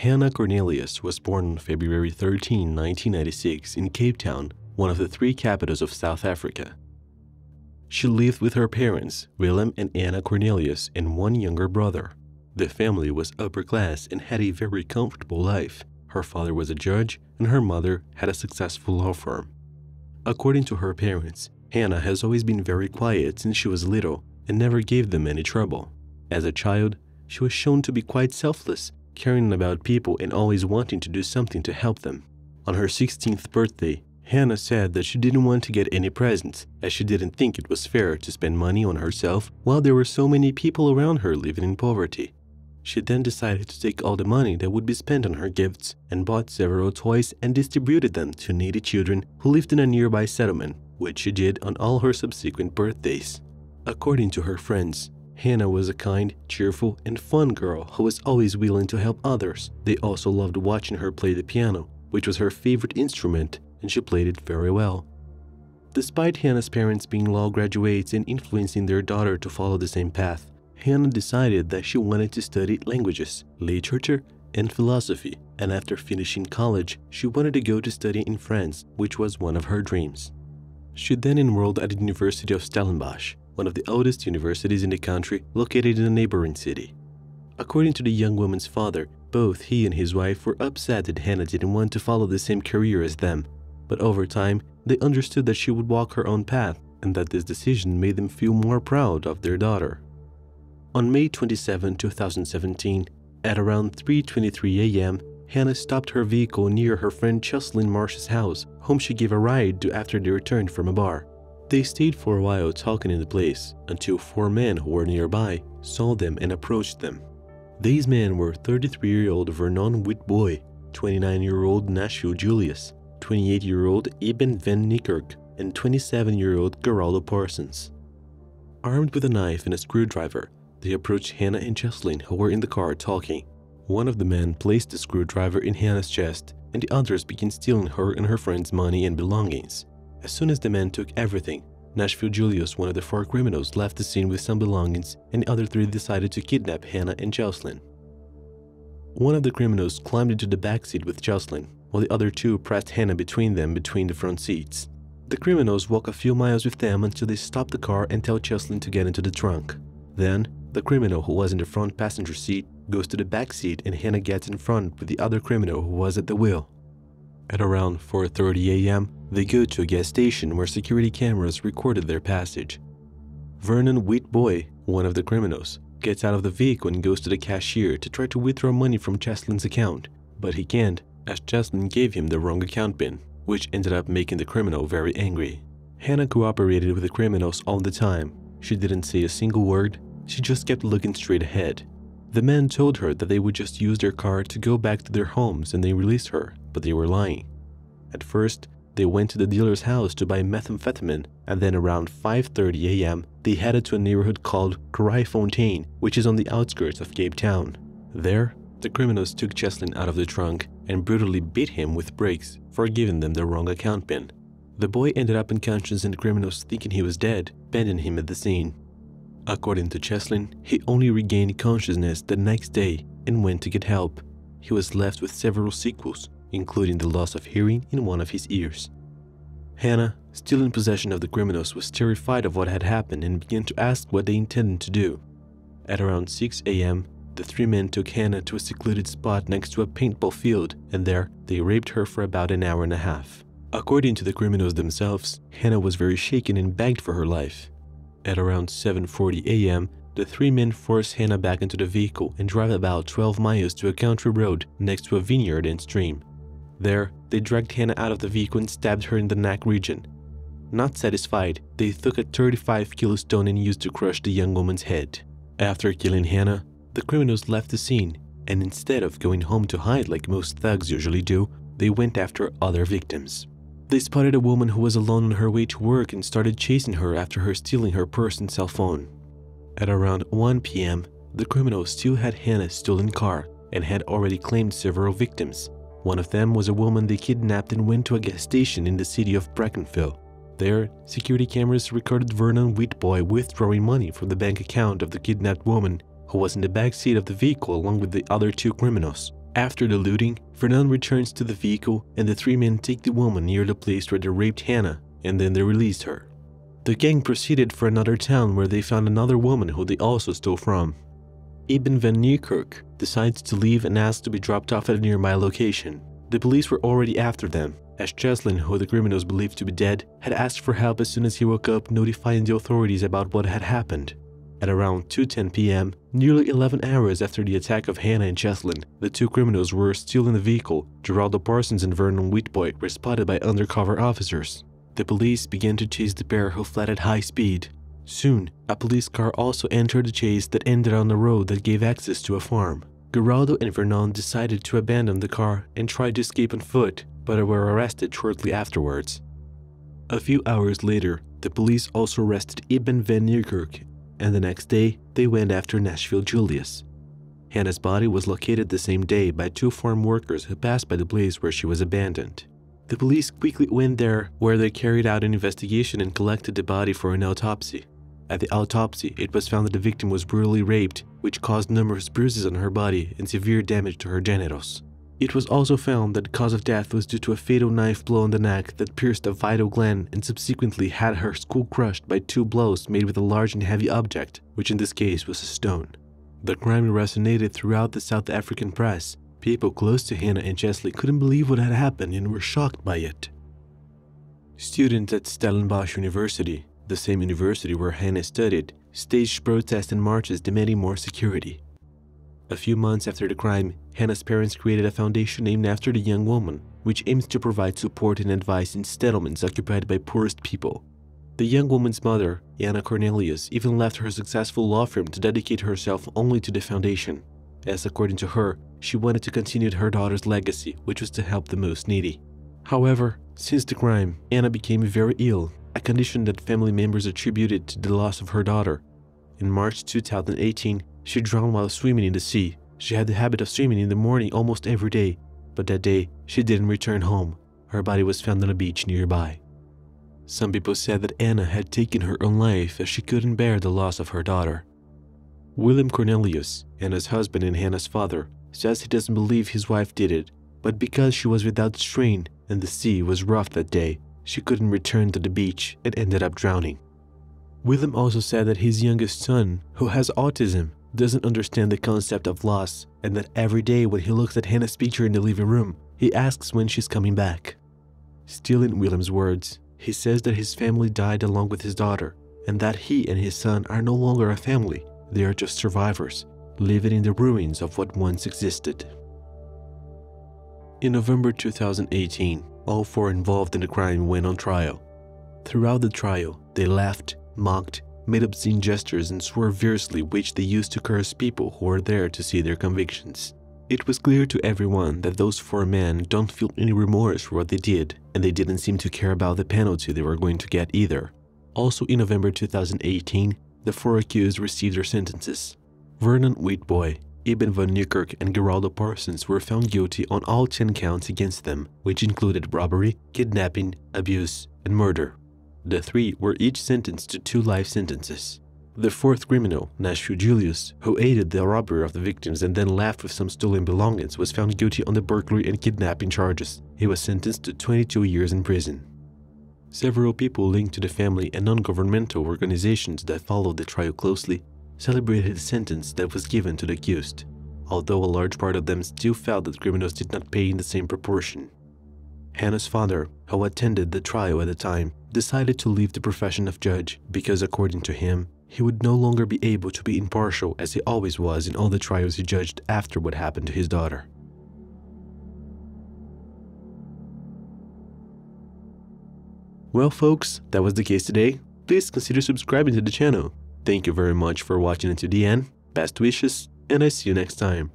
Hannah Cornelius was born on February 13, 1996 in Cape Town, one of the three capitals of South Africa. She lived with her parents, Willem and Anna Cornelius, and one younger brother. The family was upper class and had a very comfortable life. Her father was a judge and her mother had a successful law firm. According to her parents, Hannah has always been very quiet since she was little and never gave them any trouble. As a child, she was shown to be quite selfless, caring about people and always wanting to do something to help them. On her 16th birthday, Hannah said that she didn't want to get any presents, as she didn't think it was fair to spend money on herself while there were so many people around her living in poverty. She then decided to take all the money that would be spent on her gifts and bought several toys and distributed them to needy children who lived in a nearby settlement, which she did on all her subsequent birthdays. According to her friends, Hannah was a kind, cheerful, and fun girl who was always willing to help others. They also loved watching her play the piano, which was her favorite instrument, and she played it very well. Despite Hannah's parents being law graduates and influencing their daughter to follow the same path, Hannah decided that she wanted to study languages, literature, and philosophy, and after finishing college, she wanted to go to study in France, which was one of her dreams. She then enrolled at the University of Stellenbosch, one of the oldest universities in the country, located in a neighboring city. According to the young woman's father, both he and his wife were upset that Hannah didn't want to follow the same career as them, but over time, they understood that she would walk her own path and that this decision made them feel more proud of their daughter. On May 27, 2017, at around 3:23 a.m., Hannah stopped her vehicle near her friend Cheslin Marsh's house, whom she gave a ride to after they returned from a bar. They stayed for a while talking in the place until four men who were nearby saw them and approached them. These men were 33-year-old Vernon Witbooi, 29-year-old Nashua Julius, 28-year-old Eben van Niekerk, and 27-year-old Geraldo Parsons. Armed with a knife and a screwdriver, they approached Hannah and Cheslin, who were in the car talking. One of the men placed the screwdriver in Hannah's chest and the others began stealing her and her friend's money and belongings. As soon as the men took everything, Nashville Julius, one of the four criminals, left the scene with some belongings and the other three decided to kidnap Hannah and Cheslin. One of the criminals climbed into the back seat with Cheslin, while the other two pressed Hannah between them between the front seats. The criminals walked a few miles with them until they stopped the car and told Cheslin to get into the trunk. Then, the criminal who was in the front passenger seat goes to the back seat and Hannah gets in front with the other criminal who was at the wheel. At around 4:30 a.m., they go to a gas station where security cameras recorded their passage. Vernon Witbooi, one of the criminals, gets out of the vehicle and goes to the cashier to try to withdraw money from Cheslin's account, but he can't, as Cheslin gave him the wrong account pin, which ended up making the criminal very angry. Hannah cooperated with the criminals all the time. She didn't say a single word, she just kept looking straight ahead. The men told her that they would just use their car to go back to their homes and they released her, but they were lying. At first, they went to the dealer's house to buy methamphetamine and then around 5:30 a.m. they headed to a neighborhood called Cryfontaine, which is on the outskirts of Cape Town. There, the criminals took Cheslin out of the trunk and brutally beat him with bricks for giving them the wrong account pin. The boy ended up unconscious and the criminals, thinking he was dead, abandoned him at the scene. According to Cheslin, he only regained consciousness the next day and went to get help. He was left with several sequels, including the loss of hearing in one of his ears. Hannah, still in possession of the criminals, was terrified of what had happened and began to ask what they intended to do. At around 6 a.m., the three men took Hannah to a secluded spot next to a paintball field and there they raped her for about an hour and a half. According to the criminals themselves, Hannah was very shaken and begged for her life. At around 7:40 a.m., the three men force Hannah back into the vehicle and drive about 12 miles to a country road next to a vineyard and stream. There, they dragged Hannah out of the vehicle and stabbed her in the neck region. Not satisfied, they took a 35-kilo stone and used to crush the young woman's head. After killing Hannah, the criminals left the scene, and instead of going home to hide like most thugs usually do, they went after other victims. They spotted a woman who was alone on her way to work and started chasing her after her stealing her purse and cell phone. At around 1 p.m., the criminals still had Hannah's stolen car and had already claimed several victims. One of them was a woman they kidnapped and went to a gas station in the city of Brackenfell. There, security cameras recorded Vernon Witbooi withdrawing money from the bank account of the kidnapped woman, who was in the back seat of the vehicle along with the other two criminals. After the looting, Vernon returns to the vehicle and the three men take the woman near the place where they raped Hannah, and then they released her. The gang proceeded for another town where they found another woman who they also stole from. Eben van Niekerk decides to leave and asks to be dropped off at a nearby location. The police were already after them, as Cheslin, who the criminals believed to be dead, had asked for help as soon as he woke up, notifying the authorities about what had happened. At around 2:10 p.m, nearly 11 hours after the attack of Hannah and Cheslin, the two criminals were still in the vehicle. Geraldo Parsons and Vernon Witbooi were spotted by undercover officers. The police began to chase the pair, who fled at high speed. Soon, a police car also entered the chase that ended on a road that gave access to a farm. Geraldo and Vernon decided to abandon the car and tried to escape on foot, but were arrested shortly afterwards. A few hours later, the police also arrested Eben van Niekerk, and the next day, they went after Nashua Julius. Hannah's body was located the same day by two farm workers who passed by the place where she was abandoned. The police quickly went there, where they carried out an investigation and collected the body for an autopsy. At the autopsy, it was found that the victim was brutally raped, which caused numerous bruises on her body and severe damage to her genitals. It was also found that the cause of death was due to a fatal knife blow on the neck that pierced a vital gland and subsequently had her skull crushed by two blows made with a large and heavy object, which in this case was a stone. The crime resonated throughout the South African press. People close to Hannah and Cheslin couldn't believe what had happened and were shocked by it. Students at Stellenbosch University, the same university where Hannah studied, staged protests and marches demanding more security. A few months after the crime, Hannah's parents created a foundation named after the young woman, which aims to provide support and advice in settlements occupied by poorest people. The young woman's mother, Anna Cornelius, even left her successful law firm to dedicate herself only to the foundation, as according to her, she wanted to continue her daughter's legacy, which was to help the most needy. However, since the crime, Anna became very ill, a condition that family members attributed to the loss of her daughter. In March 2018, she drowned while swimming in the sea. She had the habit of swimming in the morning almost every day, but that day, she didn't return home. Her body was found on a beach nearby. Some people said that Anna had taken her own life as she couldn't bear the loss of her daughter. Willem Cornelius, Anna's husband and Hannah's father, says he doesn't believe his wife did it, but because she was without strain and the sea was rough that day, she couldn't return to the beach and ended up drowning. Willem also said that his youngest son, who has autism, doesn't understand the concept of loss, and that every day when he looks at Hannah's picture in the living room, he asks when she's coming back. Still in Willem's words, he says that his family died along with his daughter, and that he and his son are no longer a family, they are just survivors, living in the ruins of what once existed. In November 2018, all four involved in the crime went on trial. Throughout the trial, they laughed, mocked, made obscene gestures and swore fiercely, which they used to curse people who were there to see their convictions. It was clear to everyone that those four men don't feel any remorse for what they did, and they didn't seem to care about the penalty they were going to get either. Also in November 2018, the four accused received their sentences. Vernon Witbooi, Eben van Niekerk and Geraldo Parsons were found guilty on all 10 counts against them, which included robbery, kidnapping, abuse, and murder. The three were each sentenced to 2 life sentences. The fourth criminal, Nashua Julius, who aided the robbery of the victims and then left with some stolen belongings, was found guilty on the burglary and kidnapping charges. He was sentenced to 22 years in prison. Several people linked to the family and non-governmental organizations that followed the trial closely celebrated the sentence that was given to the accused, although a large part of them still felt that criminals did not pay in the same proportion. Hannah's father, who attended the trial at the time, decided to leave the profession of judge because, according to him, he would no longer be able to be impartial as he always was in all the trials he judged after what happened to his daughter. Well folks, that was the case today. Please consider subscribing to the channel. Thank you very much for watching until the end, best wishes, and I see you next time.